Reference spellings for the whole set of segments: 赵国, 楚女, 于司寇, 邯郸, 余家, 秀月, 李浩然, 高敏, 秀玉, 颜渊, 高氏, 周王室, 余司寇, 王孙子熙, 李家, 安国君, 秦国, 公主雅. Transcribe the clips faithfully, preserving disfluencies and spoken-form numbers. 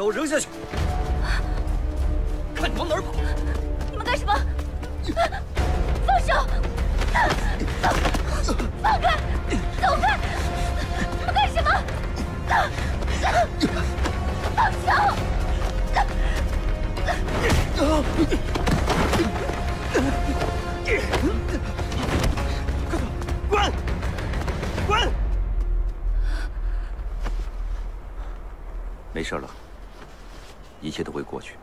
给我扔下去！看你往哪儿跑！你们干什么？放手！走！放开！走开！你们干什么？放手！快走！滚！滚！没事了，一切都会过去，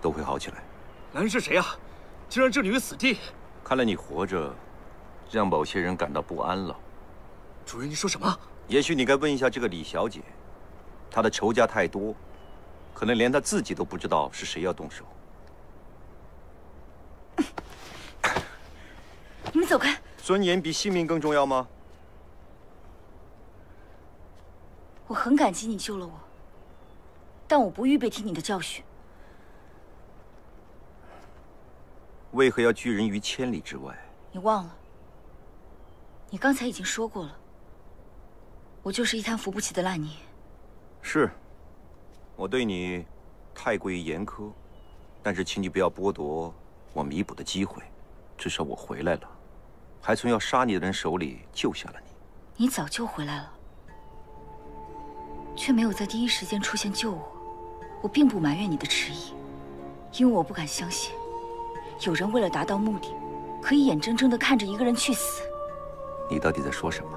都会好起来。男人是谁啊？竟然置你于死地！看来你活着，让某些人感到不安了。主任，你说什么？也许你该问一下这个李小姐，她的仇家太多，可能连她自己都不知道是谁要动手。你们走开！尊严比性命更重要吗？我很感激你救了我，但我不预备听你的教训。为何要拒人于千里之外？你忘了？你刚才已经说过了，我就是一滩扶不起的烂泥。是，我对你太过于严苛，但是请你不要剥夺我弥补的机会。至少我回来了，还从要杀你的人手里救下了你。你早就回来了，却没有在第一时间出现救我。我并不埋怨你的迟疑，因为我不敢相信，有人为了达到目的，可以眼睁睁地看着一个人去死。你到底在说什么？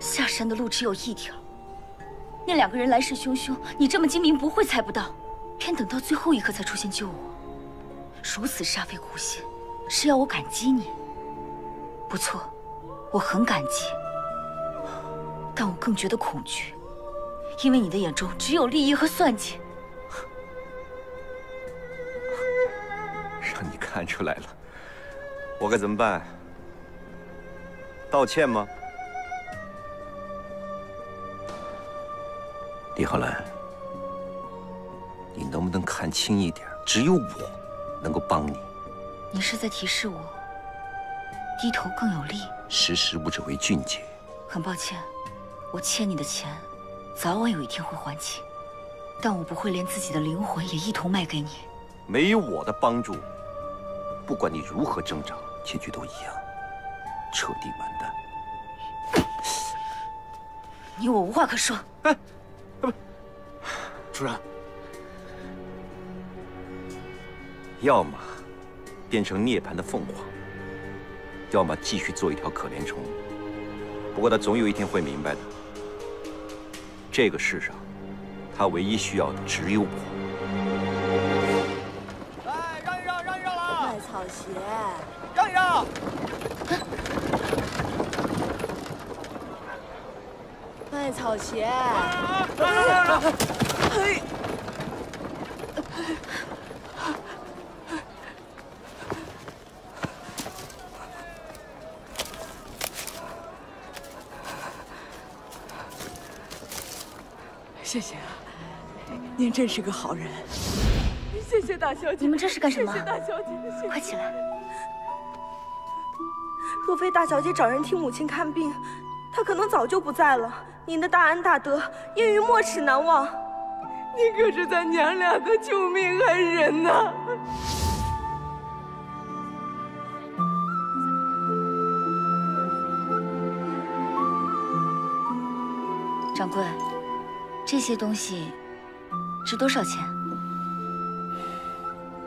下山的路只有一条，那两个人来势汹汹，你这么精明不会猜不到，偏等到最后一刻才出现救我，如此煞费苦心，是要我感激你。不错，我很感激，但我更觉得恐惧，因为你的眼中只有利益和算计。让你看出来了，我该怎么办？道歉吗？李浩然，你能不能看清一点？只有我能够帮你。你是在提示我，低头更有力。识时务者为俊杰。很抱歉，我欠你的钱，早晚有一天会还清，但我不会连自己的灵魂也一同卖给你。没有我的帮助，不管你如何挣扎，结局都一样，彻底完蛋。你我无话可说。哎，不，主任，要么变成涅槃的凤凰，要么继续做一条可怜虫。不过他总有一天会明白的。这个世上，他唯一需要的只有我。哎，让一让，让一让了！卖草鞋，让一让！卖草鞋！哎，谢谢啊，您真是个好人。谢谢大小姐。你们这是干什么？谢谢大小姐，快起来！若非大小姐找人替母亲看病，她可能早就不在了。您的大恩大德，烟雨没齿难忘。您可是咱娘俩的救命恩人呐！掌柜。这些东西值多少钱？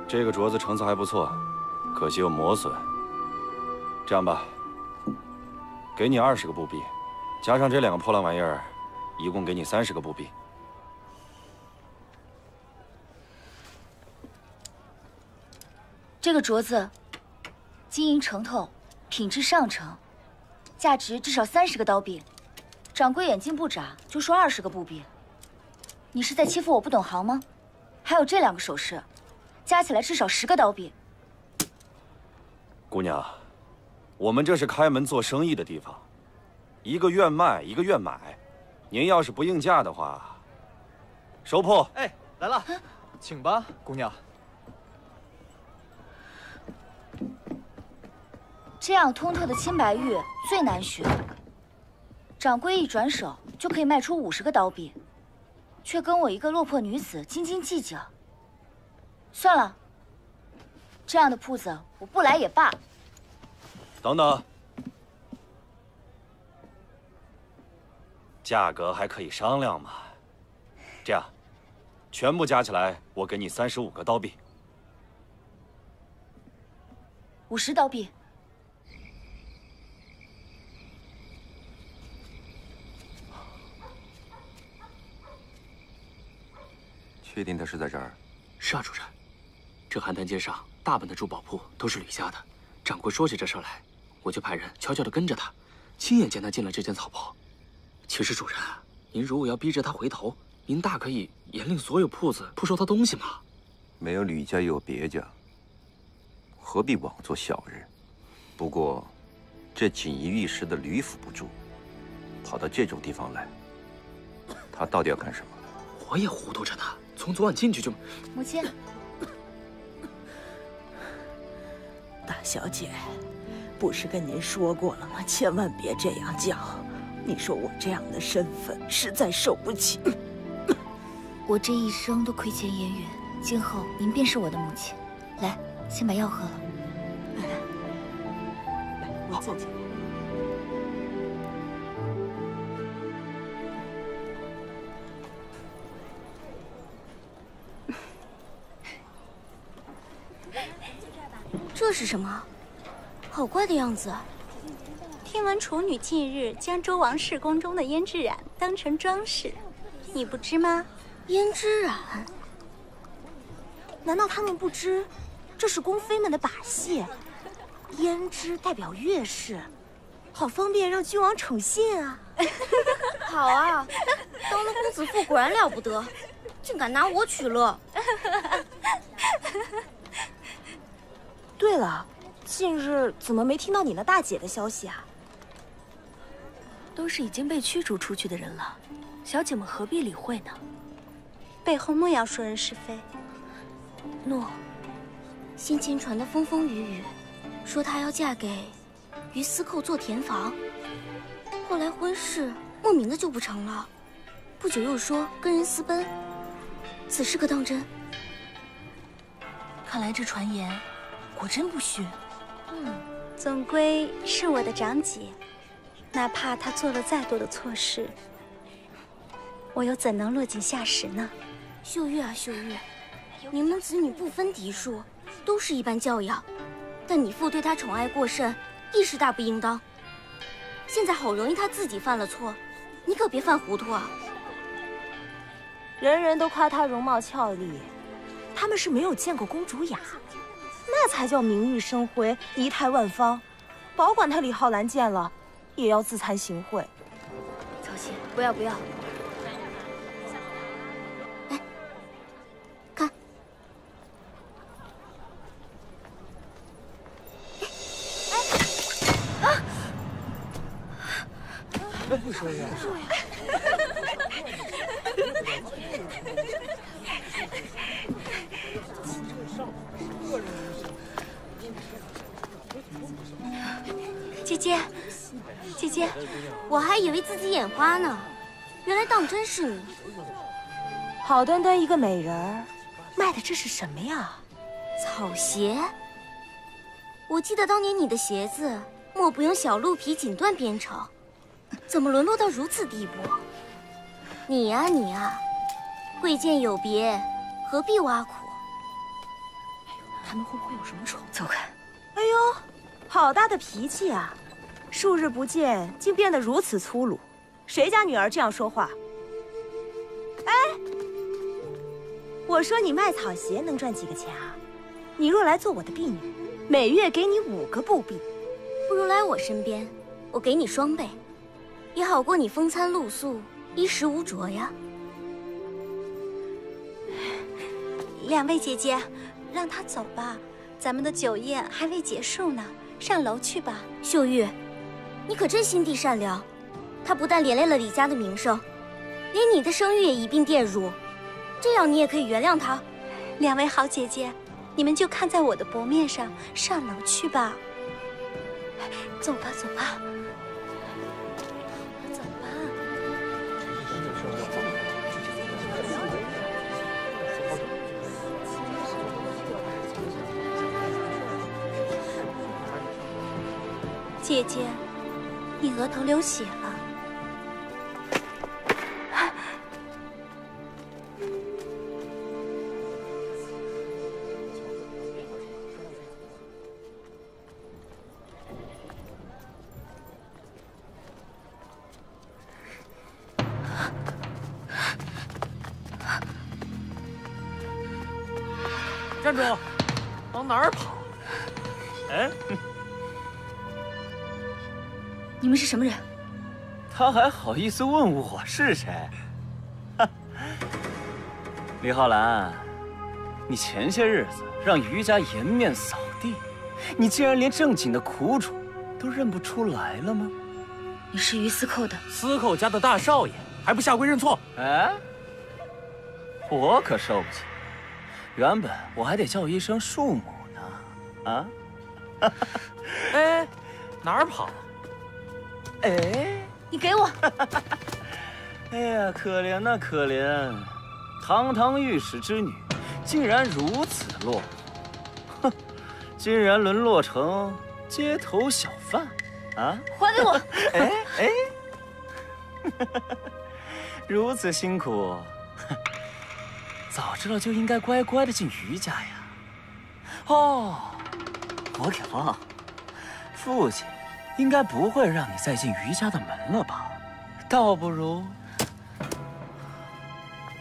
这个镯子成色还不错，可惜有磨损。这样吧，给你二十个布币，加上这两个破烂玩意儿，一共给你三十个布币。这个镯子金银成透，品质上乘，价值至少三十个刀币。掌柜眼睛不眨，就说二十个布币。你是在欺负我不懂行吗？还有这两个首饰，加起来至少十个刀币。姑娘，我们这是开门做生意的地方，一个愿卖，一个愿买。您要是不应价的话，收铺。哎，来了，请吧，姑娘。这样通透的青白玉最难寻，掌柜一转手就可以卖出五十个刀币。却跟我一个落魄女子斤斤计较。算了，这样的铺子我不来也罢。等等，价格还可以商量嘛。这样，全部加起来，我给你三十五个刀币。五十刀币。 确定他是在这儿？是啊，主人，这邯郸街上大半的珠宝铺都是吕家的。掌柜说起这事来，我就派人悄悄地跟着他，亲眼见他进了这间草棚。其实，主人，您如果要逼着他回头，您大可以严令所有铺子不收他东西嘛。没有吕家，也有别家，何必枉做小人？不过，这锦衣玉食的吕府不住，跑到这种地方来，他到底要干什么？我也糊涂着呢。 从昨晚进去就……母亲，大小姐，不是跟您说过了吗？千万别这样叫。你说我这样的身份，实在受不起。我这一生都亏欠颜渊，今后您便是我的母亲。来，先把药喝了。来，来，我坐起来。 这是什么？好怪的样子！听闻楚女近日将周王室宫中的胭脂染当成装饰，你不知吗？胭脂染？难道他们不知这是宫妃们的把戏？胭脂代表月氏，好方便让君王宠信啊！好啊，当了公子父果然了不得，竟敢拿我取乐！对了，近日怎么没听到你那大姐的消息啊？都是已经被驱逐出去的人了，小姐们何必理会呢？背后莫要说人是非。诺，先前传的风风雨雨，说她要嫁给于司寇做田房，后来婚事莫名的就不成了，不久又说跟人私奔，此事可当真？看来这传言。 果真不虚，嗯，总归是我的长姐，哪怕她做了再多的错事，我又怎能落井下石呢？秀玉啊，秀玉，你们子女不分嫡庶，都是一般教养，但你父对她宠爱过甚，亦是大不应当。现在好容易她自己犯了错，你可别犯糊涂啊！人人都夸她容貌俏丽，他们是没有见过公主雅。 那才叫名誉生辉，仪态万方。保管他李浩然见了，也要自惭形秽。小心，不要不要！来，看，哎，啊！不说呀。姐姐，姐姐，我还以为自己眼花呢，原来当真是你。好端端一个美人儿，卖的这是什么呀？草鞋。我记得当年你的鞋子，莫不用小鹿皮锦缎编成，怎么沦落到如此地步？你呀、啊、你呀、啊，贵贱有别，何必挖苦？哎呦，他们会不会有什么仇？走开！哎呦，好大的脾气啊！ 数日不见，竟变得如此粗鲁，谁家女儿这样说话？哎，我说你卖草鞋能赚几个钱啊？你若来做我的婢女，每月给你五个布币，不如来我身边，我给你双倍，也好过你风餐露宿，衣食无着呀。两位姐姐，让她走吧，咱们的酒宴还未结束呢，上楼去吧。秀玉。 你可真心地善良，他不但连累了李家的名声，连你的声誉也一并玷辱，这样你也可以原谅他。两位好姐姐，你们就看在我的薄面上，上楼去吧。走吧，走吧，走吧。姐姐，你额头流血了。 站住！往哪儿跑？哎，你们是什么人？他还好意思问我是谁？李浩然，你前些日子让余家颜面扫地，你竟然连正经的苦主都认不出来了吗？你是余司寇的？司寇家的大少爷，还不下跪认错？哎，我可受不起。 原本我还得叫一声庶母呢，啊！哎，哪儿跑？哎，你给我！哎呀，可怜呐可怜，堂堂御史之女，竟然如此落魄，哼，竟然沦落成街头小贩，啊！还给我！哎哎，如此辛苦。 早知道就应该乖乖的进余家呀！哦，我给忘了，父亲应该不会让你再进余家的门了吧？倒不如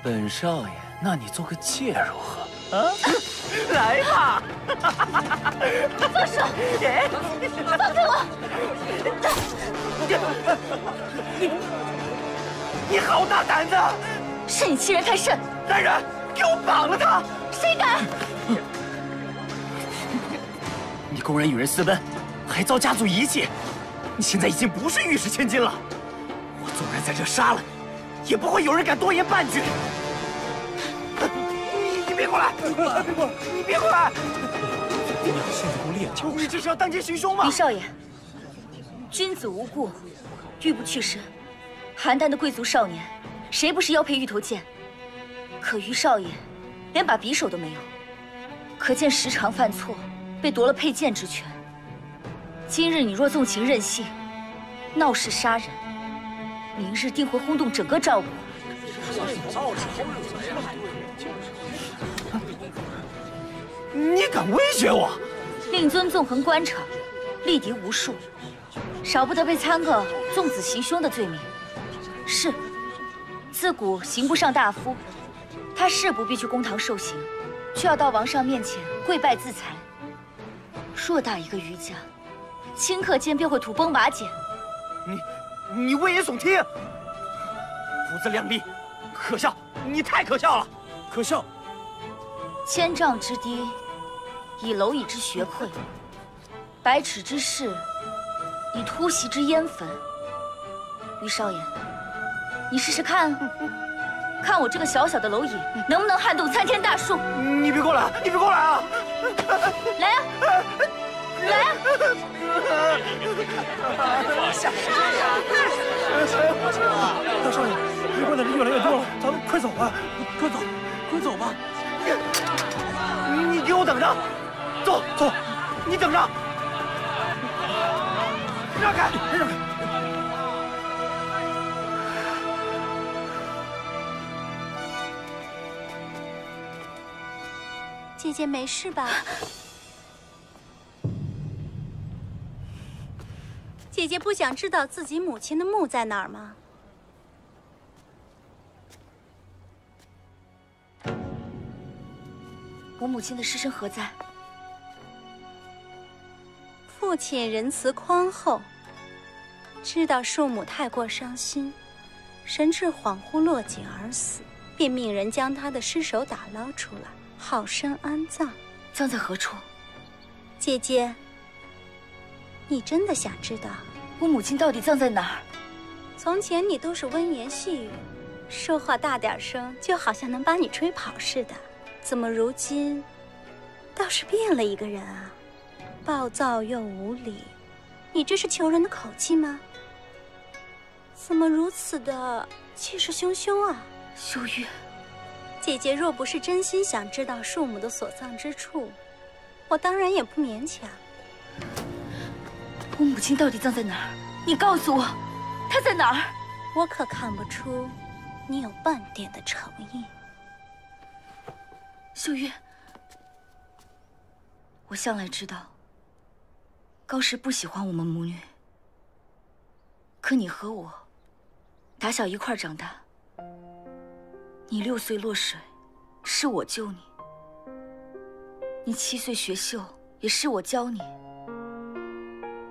本少爷纳你做个妾如何？啊！来吧！放手！放开我！你你好大胆子！是你欺人太甚！来人！ 给我绑了他！谁敢？你公然与人私奔，还遭家族遗弃，你现在已经不是御史千金了。我纵然在这杀了你，也不会有人敢多言半句。你你别过来！别过来！你别过来！你俩性子够烈的，你这是要当街寻凶吗？李少爷，君子无故，玉不去身。邯郸的贵族少年，谁不是腰佩玉头剑？ 可余少爷连把匕首都没有，可见时常犯错，被夺了佩剑之权。今日你若纵情任性，闹事杀人，明日定会轰动整个赵国。你敢威胁我？令尊纵横官场，力敌无数，少不得被参个纵子行凶的罪名。是，自古刑不上大夫。 他是不必去公堂受刑，却要到王上面前跪拜自裁。偌大一个余家，顷刻间便会土崩瓦解。你，你危言耸听，不自量力，可笑！你太可笑了，可笑！千丈之堤，以蝼蚁之穴溃；百尺之室，以突袭之烟焚。余少爷，你试试看。嗯 看我这个小小的蝼蚁，能不能撼动参天大树？你别过来！你别过来啊！来啊！来啊！吓死我！大少爷，围观的人越来越多了，咱们快走吧！快走，快走吧！你给我等着！走走，你等着！让开！让开！ 姐姐没事吧？姐姐不想知道自己母亲的墓在哪儿吗？我母亲的尸身何在？父亲仁慈宽厚，知道庶母太过伤心，神志恍惚落井而死，便命人将她的尸首打捞出来。 好生安葬，葬在何处？姐姐，你真的想知道我母亲到底葬在哪儿？从前你都是温言细语，说话大点声，就好像能把你吹跑似的。怎么如今倒是变了一个人啊？暴躁又无理，你这是求人的口气吗？怎么如此的气势汹汹啊？秀玉。 姐姐若不是真心想知道庶母的所葬之处，我当然也不勉强。我母亲到底葬在哪儿？你告诉我，她在哪儿？我可看不出你有半点的诚意。秀月，我向来知道高氏不喜欢我们母女，可你和我打小一块长大，你六岁落水是我救你，你七岁学绣也是我教你，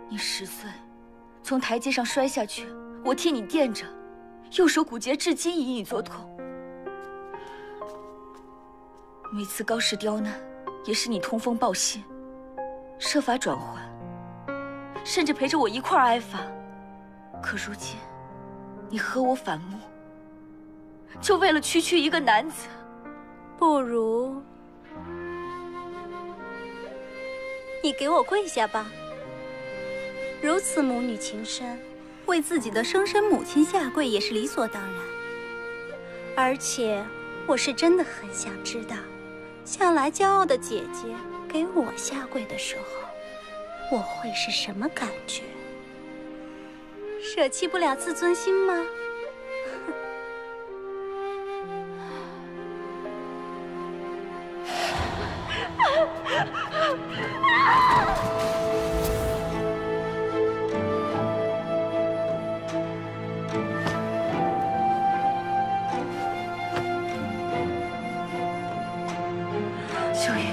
你十岁从台阶上摔下去，我替你垫着，右手骨节至今隐隐作痛。每次高氏刁难，也是你通风报信，设法转换，甚至陪着我一块挨罚。可如今，你和我反目，就为了区区一个男子，不如你给我跪下吧。如此母女情深，为自己的生身母亲下跪也是理所当然。而且，我是真的很想知道，向来骄傲的姐姐给我下跪的时候，我会是什么感觉？舍弃不了自尊心吗？秀月，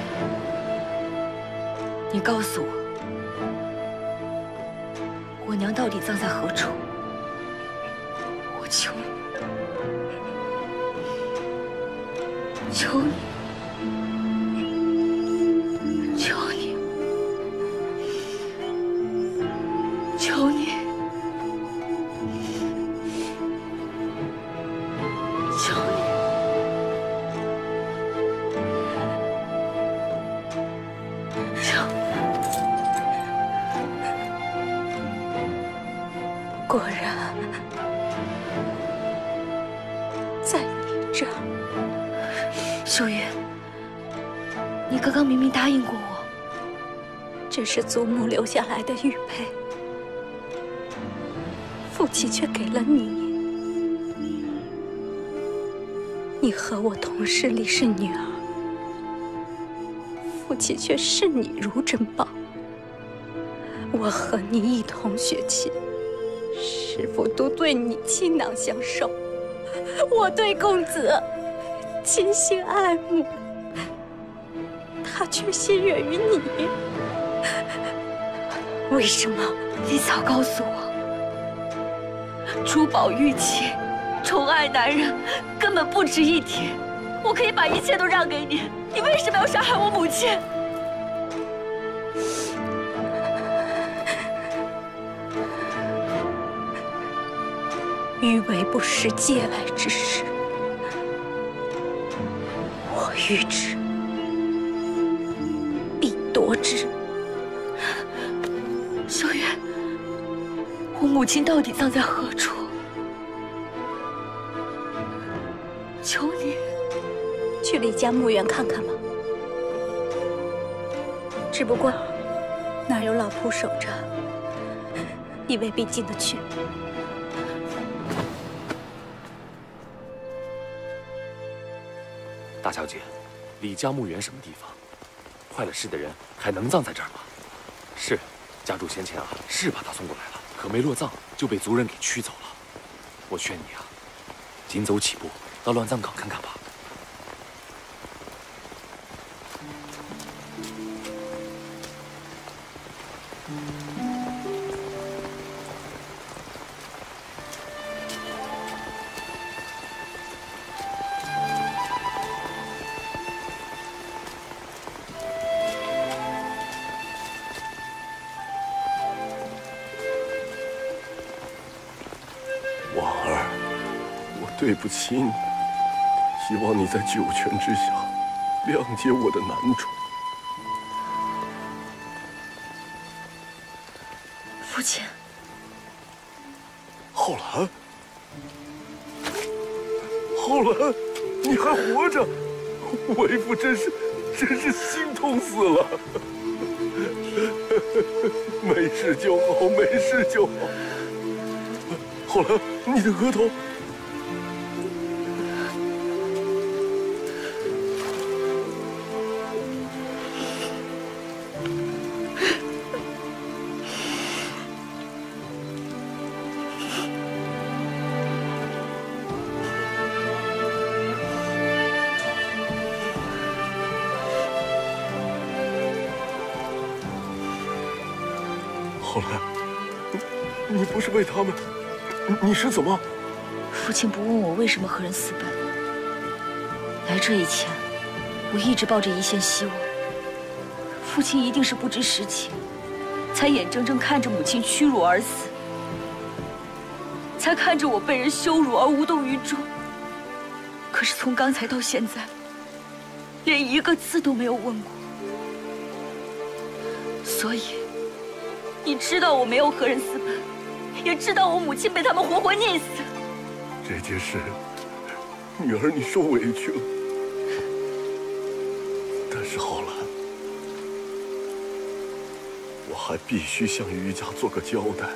你告诉我，我娘到底葬在何处？我求你，求你。 果然，在你这儿。秀月，你刚刚明明答应过我，这是祖母留下来的玉佩，父亲却给了你。你和我同势力是女儿，父亲却视你如珍宝。我和你一同学琴。 师父都对你倾囊相授，我对公子倾心爱慕，他却心悦于你。为什么？你早告诉我，珠宝玉器、宠爱男人，根本不值一提。我可以把一切都让给你，你为什么要杀害我母亲？ 余为不识嗟来之事，我欲知，必夺之。秀月，我母亲到底葬在何处？求你，去李家墓园看看吧。只不过那有老仆守着，你未必进得去。 大小姐，李家墓园什么地方？坏了事的人还能葬在这儿吗？是，家主先前啊是把他送过来了，可没落葬就被族人给驱走了。我劝你啊，紧走起步，到乱葬岗看看吧。对不起你，希望你在九泉之下谅解我的难处。父亲，浩然，浩然，你还活着，为父真是真是心痛死了。没事就好，没事就好。好了，你的额头。 为他们，你是怎么？父亲不问我为什么和人私奔。来这以前，我一直抱着一线希望。父亲一定是不知实情，才眼睁睁看着母亲屈辱而死，才看着我被人羞辱而无动于衷。可是从刚才到现在，连一个字都没有问过。所以，你知道我没有和人私奔。 也知道我母亲被他们活活溺死。这件事，女儿你受委屈了。但是好了，我还必须向余家做个交代，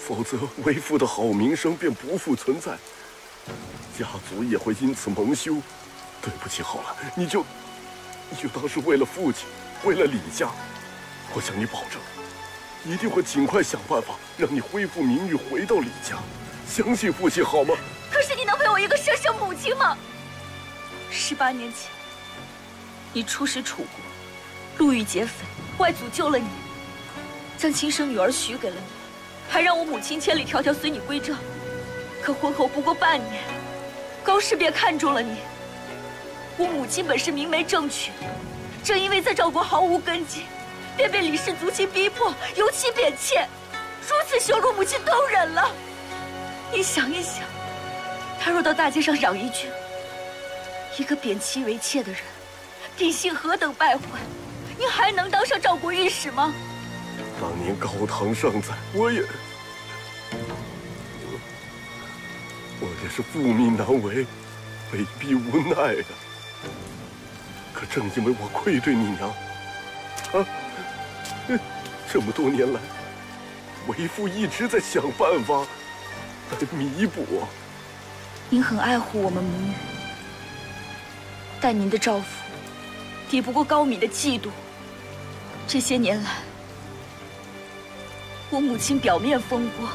否则为父的好名声便不复存在，家族也会因此蒙羞。对不起，好了，你就，你就当是为了父亲，为了李家，我向你保证。 一定会尽快想办法让你恢复名誉，回到李家。相信父亲好吗？可是你能为我一个生身母亲吗？十八年前，你出使楚国，路遇劫匪，外祖救了你，将亲生女儿许给了你，还让我母亲千里迢迢随你归赵。可婚后不过半年，高氏便看中了你。我母亲本是明媒正娶，正因为在赵国毫无根基。 便被李氏族亲逼迫，尤其贬妾，如此羞辱，母亲都忍了。你想一想，他若到大街上嚷一句“一个贬妻为妾的人，品性何等败坏”，您还能当上赵国御史吗？当年高堂盛载，我也，我也是父命难违，被逼无奈呀。可正因为我愧对你娘，啊。 这么多年来，为父一直在想办法来弥补。您很爱护我们母女，但您的照顾抵不过高敏的嫉妒。这些年来，我母亲表面风光，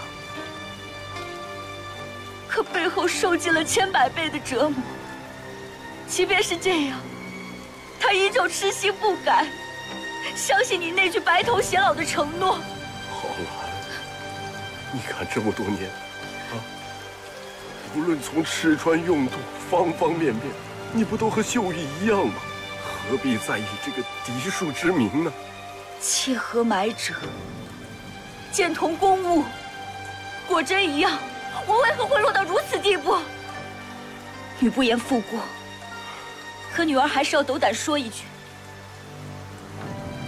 可背后受尽了千百倍的折磨。即便是这样，她依旧痴心不改。 相信你那句白头偕老的承诺。浩然，你看这么多年，啊，无论从吃穿用度方方面面，你不都和秀玉一样吗？何必在意这个嫡庶之名呢？妾和买者，见同公物，果真一样。我为何会落到如此地步？女不言负过，可女儿还是要斗胆说一句。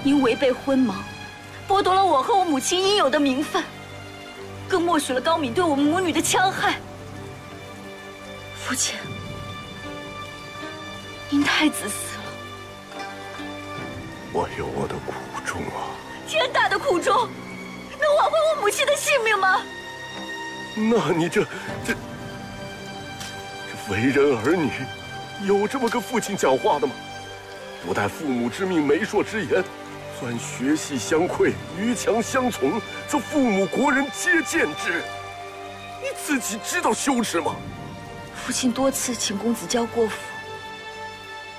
您违背婚盟，剥夺了我和我母亲应有的名分，更默许了高敏对我们母女的戕害。父亲，您太自私了。我有我的苦衷啊！天大的苦衷，能挽回我母亲的性命吗？那你这这这为人儿女，有这么跟父亲讲话的吗？不带父母之命，媒妁之言。 钻学系相愧，逾墙相从，则父母国人皆见之。你自己知道羞耻吗？父亲多次请公子教过抚，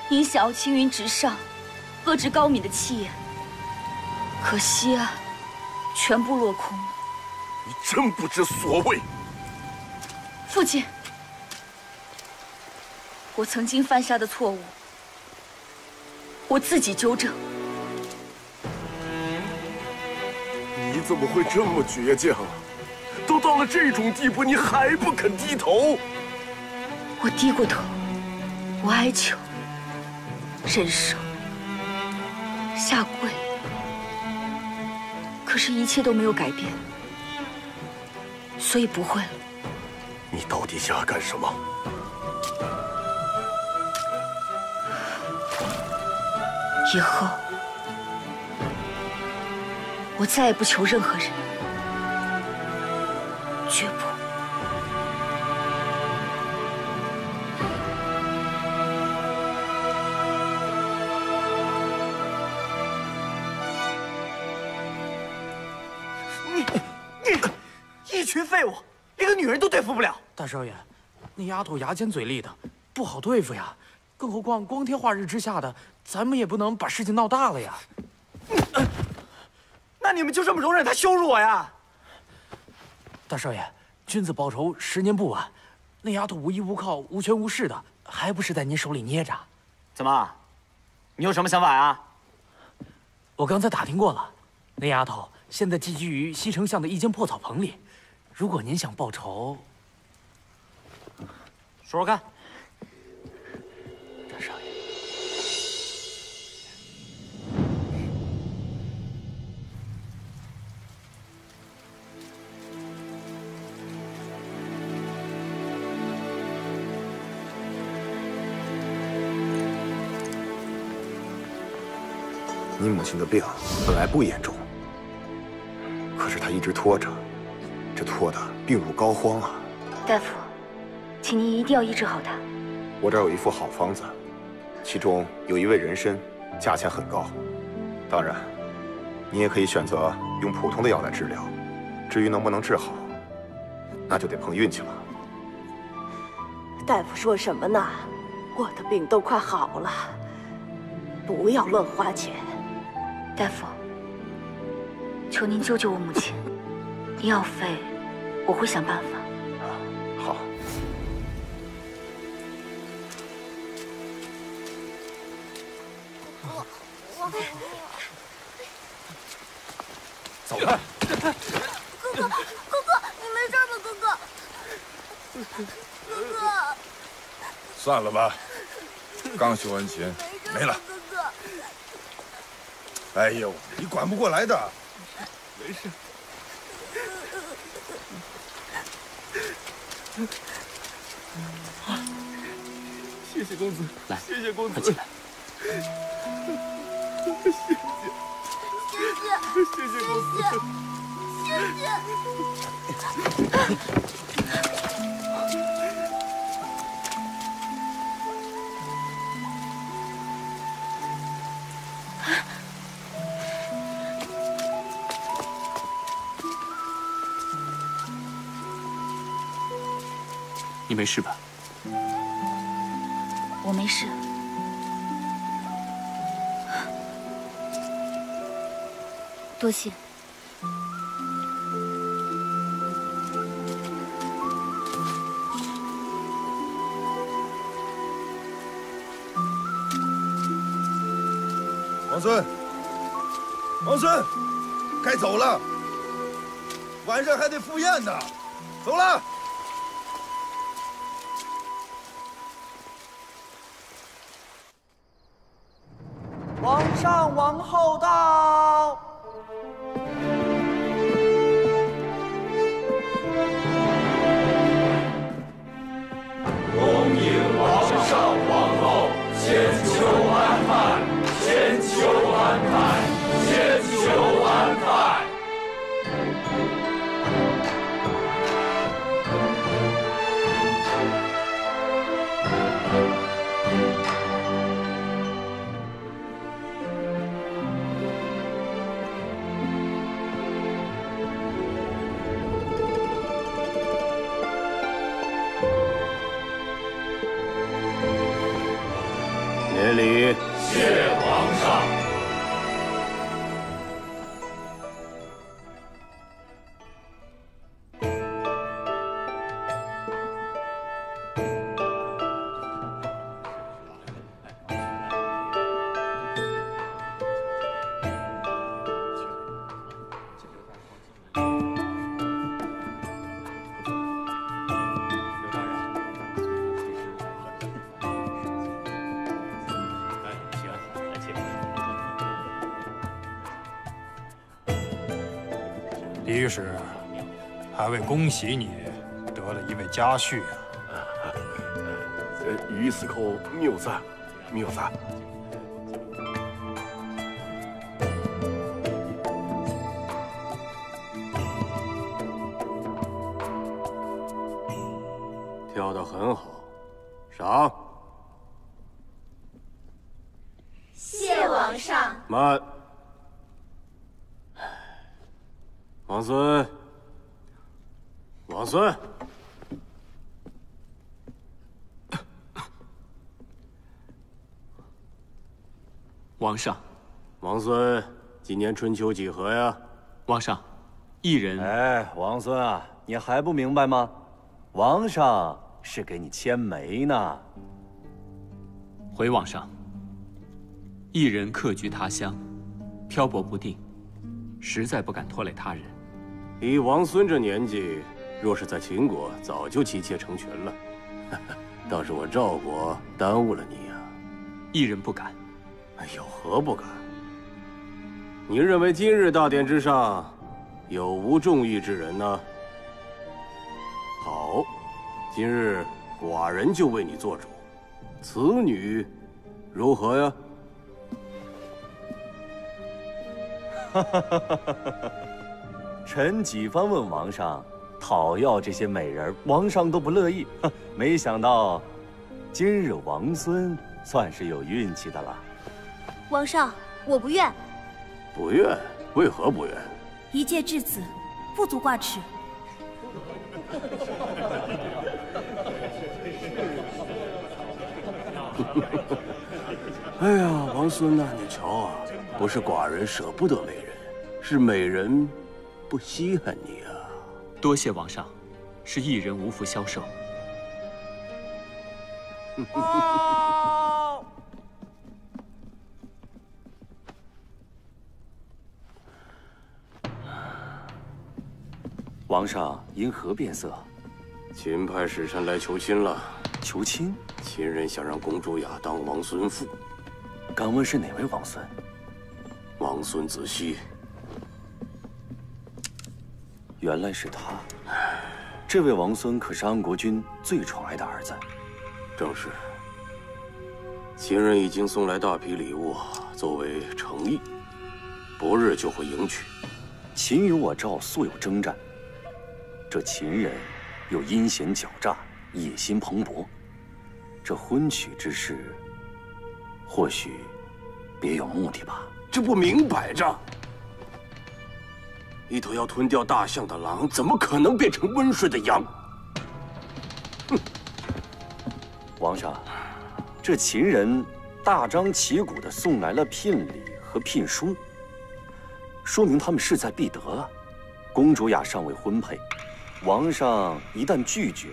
您想要青云直上，遏制高敏的气焰，可惜啊，全部落空了。你真不知所谓。父亲，我曾经犯下的错误，我自己纠正。 你怎么会这么倔强啊？都到了这种地步，你还不肯低头？我低过头，我哀求，忍受，下跪，可是，一切都没有改变，所以不会了。你到底想要干什么？以后。我再也不求任何人，绝不。 一群废物，连个女人都对付不了。大少爷，那丫头牙尖嘴利的，不好对付呀。更何况光天化日之下的，咱们也不能把事情闹大了呀。嗯、那你们就这么容忍她羞辱我呀？大少爷，君子报仇，十年不晚。那丫头无依无靠、无权无势的，还不是在您手里捏着？怎么，你有什么想法呀？我刚才打听过了，那丫头现在寄居于西城巷的一间破草棚里。 如果您想报仇，说说看。大少爷，你母亲的病本来不严重，可是她一直拖着。 这拖的病入膏肓啊！大夫，请您一定要医治好他。我这儿有一副好方子，其中有一味人参，价钱很高。当然，你也可以选择用普通的药来治疗。至于能不能治好，那就得碰运气了。大夫说什么呢？我的病都快好了，不要乱花钱。大夫，求您救救我母亲。 药费我会想办法。好。我我走开！哥哥，哥哥，你没事吧？哥哥，哥哥，算了吧，刚学完琴，没了。哥哥，哎呦，你管不过来的，没事。 谢谢公子，来，谢谢公子，快进来。谢谢，谢谢公子，谢谢。你没事吧？我没事。多谢。王孙，王孙，该走了。晚上还得赴宴呢，走了。 王上，王后到。恭迎王上、王后，千秋安泰，千秋安泰，千秋安泰。 谢礼，谢皇上。李御史，还未恭喜你得了一位佳婿啊！呃，于司寇谬赞，谬赞。雕得很好，赏。谢王上。慢。王孙，王孙，王上，王孙，今年春秋几何呀？王上，一人。哎，王孙啊，你还不明白吗？ 王上是给你牵媒呢。回王上，一人客居他乡，漂泊不定，实在不敢拖累他人。以王孙这年纪，若是在秦国，早就妻妾成群了。倒是我赵国耽误了你呀。一人不敢。有何不敢？你认为今日大典之上，有无重义之人呢？ 好，今日寡人就为你做主，此女如何呀？哈哈哈哈哈！臣几番问王上讨要这些美人，王上都不乐意。没想到今日王孙算是有运气的了。王上，我不愿。不愿？为何不愿？一介至此，不足挂齿。 哎呀，王孙呐，你瞧啊，不是寡人舍不得美人，是美人不稀罕你啊！多谢王上，是一人无福消受。哦、王上因何变色？秦派使臣来求亲了。求亲？ 秦人想让公主雅当王孙妇，敢问是哪位王孙？王孙子熙。原来是他。这位王孙可是安国君最宠爱的儿子。正是。秦人已经送来大批礼物作为诚意，不日就会迎娶。秦与我赵素有征战，这秦人又阴险狡诈，野心蓬勃。 这婚娶之事，或许别有目的吧？这不明摆着，一头要吞掉大象的狼，怎么可能变成温顺的羊？哼！王上，这秦人大张旗鼓地送来了聘礼和聘书，说明他们势在必得啊。公主雅尚未婚配，王上一旦拒绝，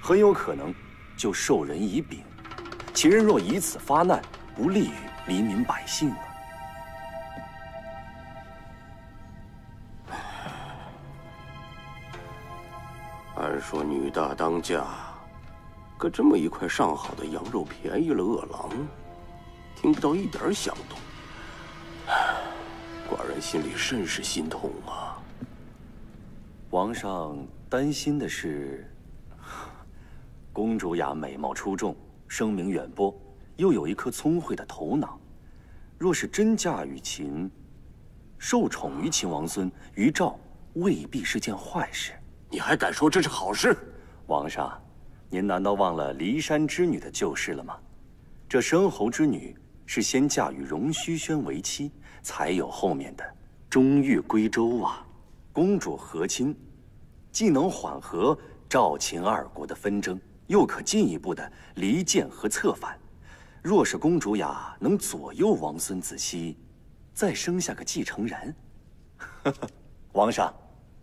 很有可能 就授人以柄，秦人若以此发难，不利于黎民百姓啊！按说女大当嫁，可这么一块上好的羊肉便宜了饿狼，听不到一点响动，寡人心里甚是心痛啊！王上担心的是 公主雅美貌出众，声名远播，又有一颗聪慧的头脑。若是真嫁与秦，受宠于秦王孙，于赵未必是件坏事。你还敢说这是好事？王上，您难道忘了骊山之女的旧事了吗？这申侯之女是先嫁与荣虚轩为妻，才有后面的钟玉归周啊。公主和亲，既能缓和赵秦二国的纷争， 又可进一步的离间和策反。若是公主雅能左右王孙子熙，再生下个继承人，王上，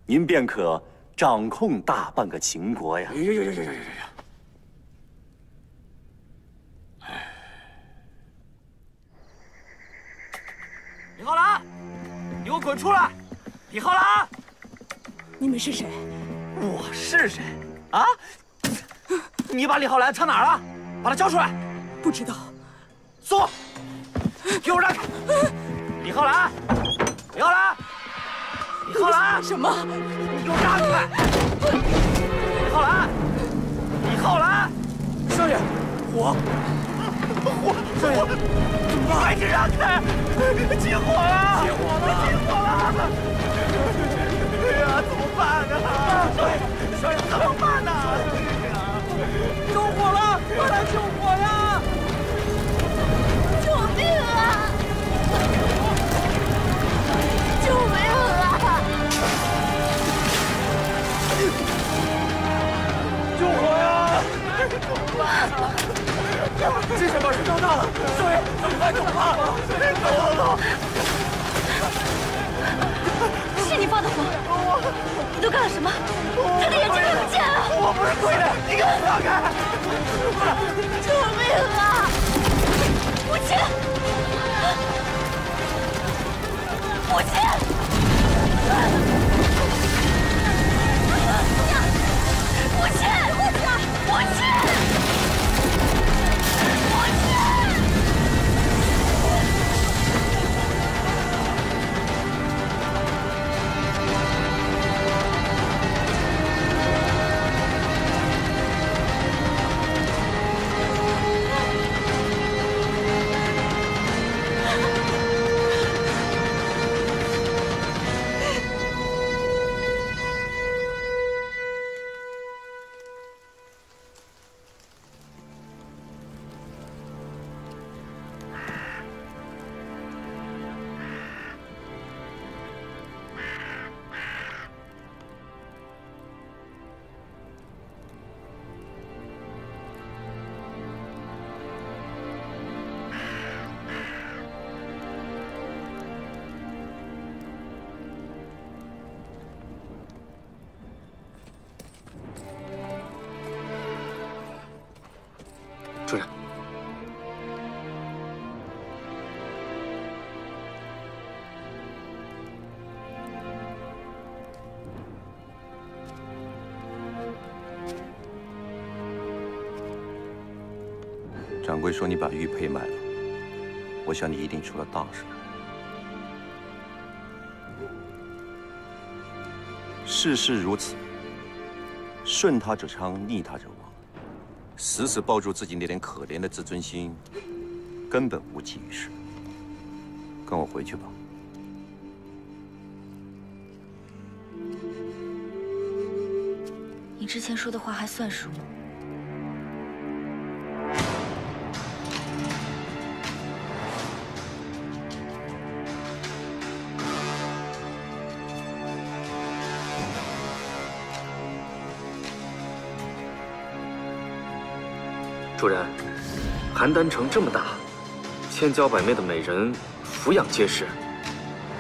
您便可掌控大半个秦国呀！哎呀呀呀呀呀呀！哎，李浩然，你给我滚出来！李浩然，你们是谁？我是谁？啊？ 你把李浩然藏哪儿了？把他交出来！不知道。松！给我让开！李浩然！李浩然！李浩然！什么？你给我让开！李浩然！李浩然！少爷，火！火！少爷，你还是让开！起火了！起火了！起火了！哎呀，怎么办呢？少爷，少爷，怎么办呢？ Yeah. 这什么？闹大了！少爷，走快走吧！走走走！是你放的火！你都干了什么？他的眼睛快不见了！我不是故意的，你给我放开！救命啊！母亲，母亲！ 母亲，母亲，母亲，母掌柜说你把玉佩卖了，我想你一定出了大事。世事如此，顺他者昌，逆他者亡。死死抱住自己那点可怜的自尊心，根本无济于事。跟我回去吧。 你之前说的话还算数吗？ 主人，邯郸城这么大，千娇百媚的美人，俯仰皆是。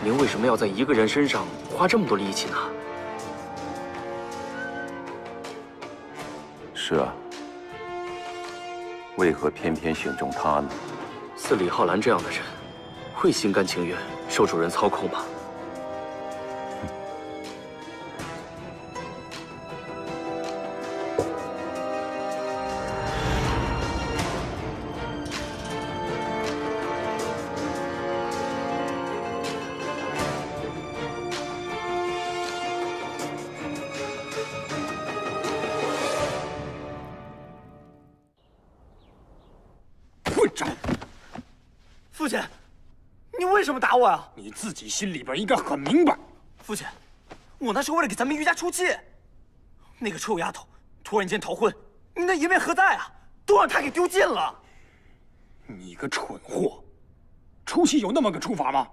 您为什么要在一个人身上花这么多力气呢？是啊，为何偏偏选中他呢？似李浩然这样的人，会心甘情愿受主人操控吗？你自己心里边应该很明白，父亲，我那是为了给咱们余家出气。那个臭丫头突然间逃婚，您的颜面何在啊？都让她给丢尽了。你个蠢货，出息有那么个出法吗？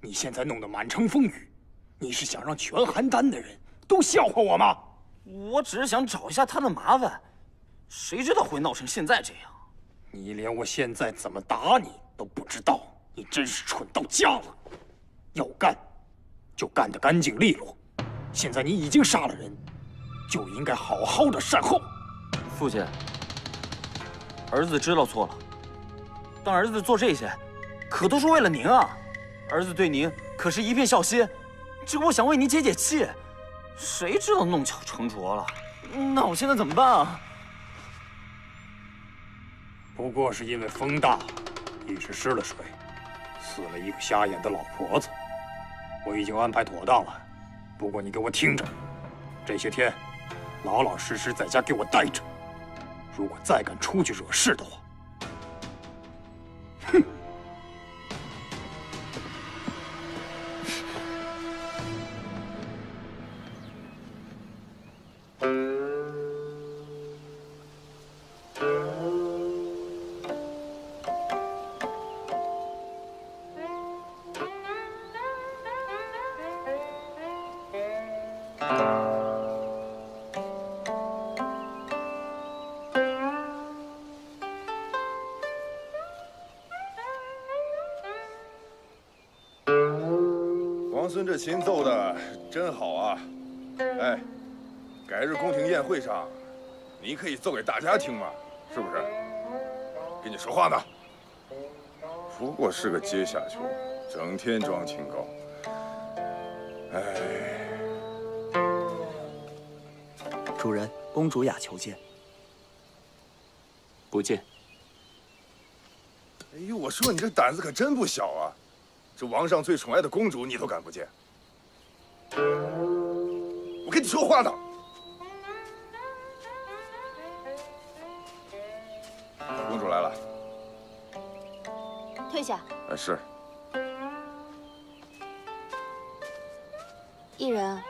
你现在弄得满城风雨，你是想让全邯郸的人都笑话我吗？我只是想找一下她的麻烦，谁知道会闹成现在这样。你连我现在怎么打你都不知道，你真是蠢到家了。 要干，就干得干净利落。现在你已经杀了人，就应该好好的善后。父亲，儿子知道错了，但儿子做这些，可都是为了您啊。儿子对您可是一片孝心，这个我想为您解解气，谁知道弄巧成拙了？那我现在怎么办啊？不过是因为风大，一时失了水，死了一个瞎眼的老婆子。 我已经安排妥当了，不过你给我听着，这些天老老实实在家给我待着，如果再敢出去惹事的话，哼！孙这琴奏的真好啊！哎，改日宫廷宴会上，你可以奏给大家听嘛，是不是？跟你说话呢。不过是个阶下囚，整天装清高。哎，主人，公主雅求见。不见。哎呦，我说你这胆子可真不小啊！ 这王上最宠爱的公主，你都敢不见？我跟你说话呢！公主来了，退下。哎，是。一人，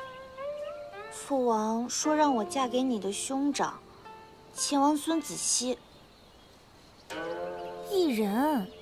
父王说让我嫁给你的兄长，秦王孙子熙。一人。